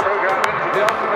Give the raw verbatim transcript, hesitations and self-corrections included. Programming to the ultimate.